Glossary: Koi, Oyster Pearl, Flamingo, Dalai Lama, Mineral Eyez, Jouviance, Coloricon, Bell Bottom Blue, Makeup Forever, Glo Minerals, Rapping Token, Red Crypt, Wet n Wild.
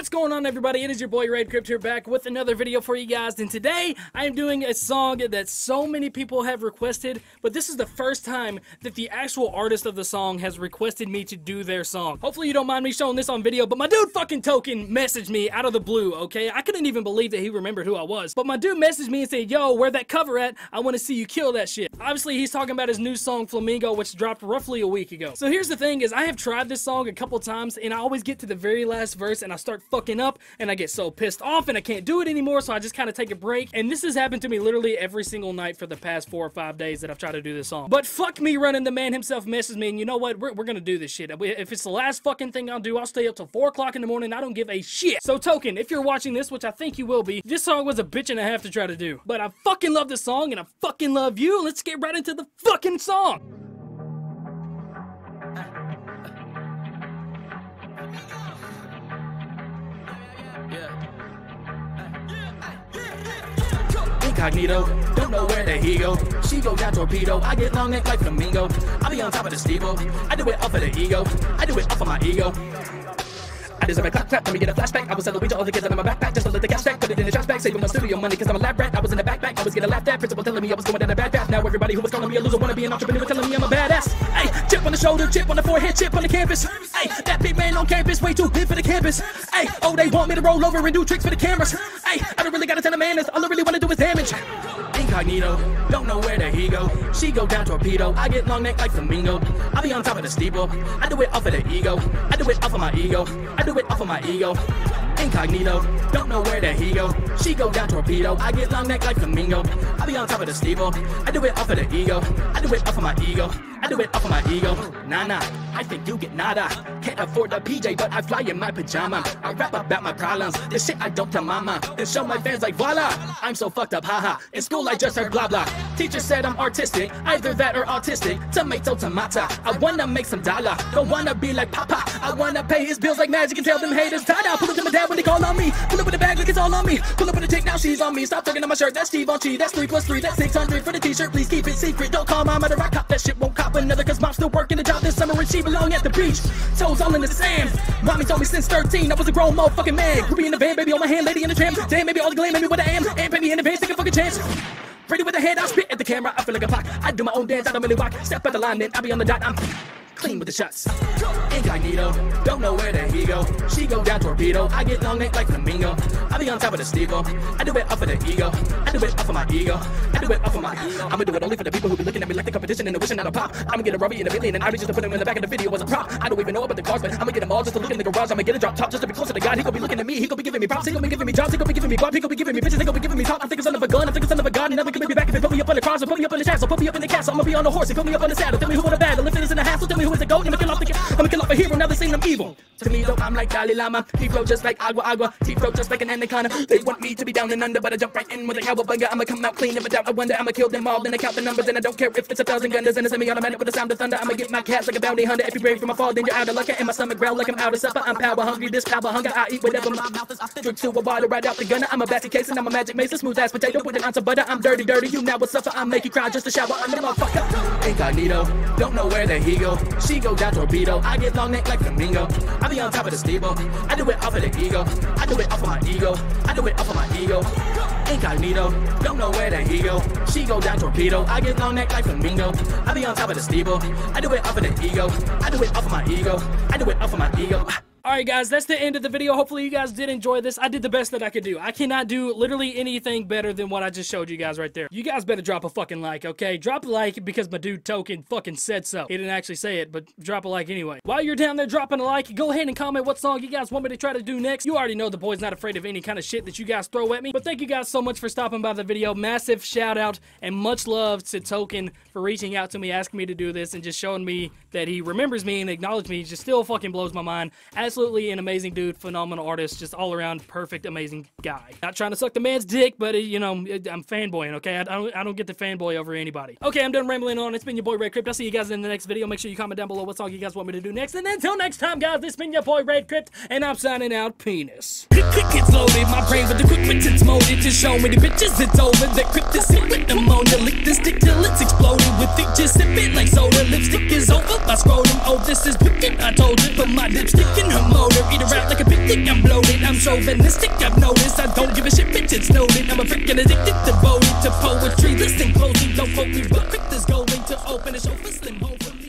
What's going on, everybody? It is your boy Red Crypt here, back with another video for you guys, and today I am doing a song that so many people have requested, but this is the first time that the actual artist of the song has requested me to do their song. Hopefully you don't mind me showing this on video, but my dude fucking Token messaged me out of the blue, okay? I couldn't even believe that he remembered who I was, but my dude messaged me and said, yo, where that cover at? I want to see you kill that shit. Obviously, he's talking about his new song, Flamingo, which dropped roughly a week ago. So here's the thing is I have tried this song a couple times, and I always get to the very last verse, and I start fucking up and I get so pissed off and I can't do it anymore, so I just kind of take a break. And this has happened to me literally every single night for the past 4 or 5 days that I've tried to do this song. But fuck me running, the man himself messaged me, and you know what, we're gonna do this shit. If it's the last fucking thing I'll do, I'll stay up till 4 o'clock in the morning. I don't give a shit. So Token, if you're watching this, which I think you will be, this song was a bitch and a half to try to do, but I fucking love this song and I fucking love you. Let's get right into the fucking song. Incognito, don't know where the he go. She go down torpedo, I get long neck like flamingo. I be on top of the stevo. I do it off of the ego. I do it off of my ego. I deserve a clap clap, let me get a flashback. I was selling weed to all the kids out of my backpack, just to let the cash back, put it in the trash bag, saving my studio money, cause I'm a lab rat. I was in the backpack, I was getting laughed at, principal telling me I was going down a bad path. Now everybody who was calling me a loser wanna be an entrepreneur, telling me I'm a badass. Ay, chip on the shoulder, chip on the forehead, chip on the canvas. Ay, that big man on campus, way too big for the campus. Ay, oh, they want me to roll over and do tricks for the cameras. Ay, I don't really gotta tell a man this, all I really wanna do is damage. Incognito, don't know where the he go. She go down torpedo, I get long neck like flamingo. I be on top of the steeple, I do it off of the ego. I do it off of my ego. I do it off of my ego. Incognito, don't know where the he go. She go down torpedo, I get long neck like flamingo. I be on top of the steeple, I do it off of the ego. I do it off of my ego. I do it off of my ego. Nah, nah, I think you get nada. Can't afford a PJ, but I fly in my pajama. I rap about my problems, this shit I don't tell mama. And show my fans like voila, I'm so fucked up, haha. In school I just heard blah blah. Teacher said I'm artistic, either that or autistic. Tomato, tomata, I wanna make some dollar. Don't wanna be like papa, I wanna pay his bills like magic and tell them haters ta-da. Pull up to my dad when they call on me. Pull up in the bag like it's all on me. Pull up in the chick, now she's on me. Stop talking on my shirt, that's Steve on cheese. That's 3 plus 3, that's 600 for the t-shirt. Please keep it secret, don't call mama to rock cop. That shit won't cop another, cause mom's still working a job this summer and she belong at the beach. Toes all in the sand. Mommy told me since 13 I was a grown motherfucking man. Groupie in the van, baby on my hand, lady in the tram. Damn, baby all the glam, baby what I am. And baby in the van, take a fucking chance. Pretty with a hand, I spit at the camera, I feel like a pop. I do my own dance, I don't really rock. Step out the line, then I be on the dot, I'm clean with the shots. Incognito, don't know where the he go. She go down torpedo, I get long neck like flamingo. I be on top of the steeple, I do it off of the ego. I do it off of my ego. I do it off of my ego. I'ma do it only for the people who be looking at me like the competition and the wishing that I pop. I'ma get a Robbie and a million and I be just to put them in the back of the video as a prop. I don't even know about the cars, but I'ma get them all just to look in the garage. I'ma get a drop top just to be closer to God. He gon' be looking at me, he gon' be giving me props, he gon' be giving me jobs, he gon' be giving me guap, he gon' be giving me bitches, he gon' be giving me top. I think I'm son of a gun, I think I'm son of a god, and never can make me back if they put me up on the cross or put me up in the chassis, put me up in the castle. I'ma be on the horse and put me up on the saddle. Tell me who in the battle, if it isn't a hassle, tell me who is the goat. I'ma kill off a hero, now they saying I'm evil. To me though, I'm like Dalai Lama. He flow just like agua agua. He flow just like an anaconda. They want me to be down and under, but I jump right in with a cowabunga. I'ma come out clean, never doubt, I wonder. I'ma kill them all, then I count the numbers, and I don't care if it's 1,000 gunners and a semi-automatic with the sound of thunder. I'ma get my cats like a bounty hunter. If you brave from a fall, then you're out of luck. And my stomach growl like I'm out of supper. I'm power hungry, this power hunger. I eat whatever my mouth is. Drink to a water right out the gunner. I'm a basket case and I'm a magic mason. Smooth ass potato with an ounce of butter. I'm dirty, dirty. You now will suffer. I make you cry just a shower. I'm the motherfucker. Incognito, don't know where the he go. She go down torpedo, I get long neck like flamingo. I be on top of the steeple, I do it off of the ego. I do it off of my ego. I do it off of my ego. Incognito, don't know where the he go. She go down torpedo, I get long neck like flamingo. I be on top of the steeple, I do it off of the ego. I do it off of my ego. I do it off of my ego. Alright guys, that's the end of the video. Hopefully you guys did enjoy this. I did the best that I could do. I cannot do literally anything better than what I just showed you guys right there. You guys better drop a fucking like, okay? Drop a like because my dude Token fucking said so. He didn't actually say it, but drop a like anyway. While you're down there dropping a like, go ahead and comment what song you guys want me to try to do next. You already know the boy's not afraid of any kind of shit that you guys throw at me. But thank you guys so much for stopping by the video. Massive shout out and much love to Token for reaching out to me, asking me to do this, and just showing me that he remembers me and acknowledged me. It just still fucking blows my mind. Absolutely an amazing dude, phenomenal artist, just all around perfect, amazing guy. Not trying to suck the man's dick, but you know, I'm fanboying, okay? I don't get to fanboy over anybody. Okay, I'm done rambling on. It's been your boy Red Crypt. I'll see you guys in the next video. Make sure you comment down below what song you guys want me to do next. And until next time, guys, this has been your boy Red Crypt, and I'm signing out. Penis. the quick gets loaded. My brain with the quick wits molded to show me the bitches it's over. The crypt is sick with pneumonia. Lick this dick till it's exploded with it. Just sip it like soda. Lipstick is over my scrotum. Oh, this is wicked, I told it. But my lipstick in her motor. Eat a rap like a picnic, I'm bloated. I'm chauvinistic, I've noticed. I don't give a shit, bitch, it's noted. I'm a freaking addicted, devoted to poetry. Listen closely, don't quote me, but quick is going to open a show for Slim Hope.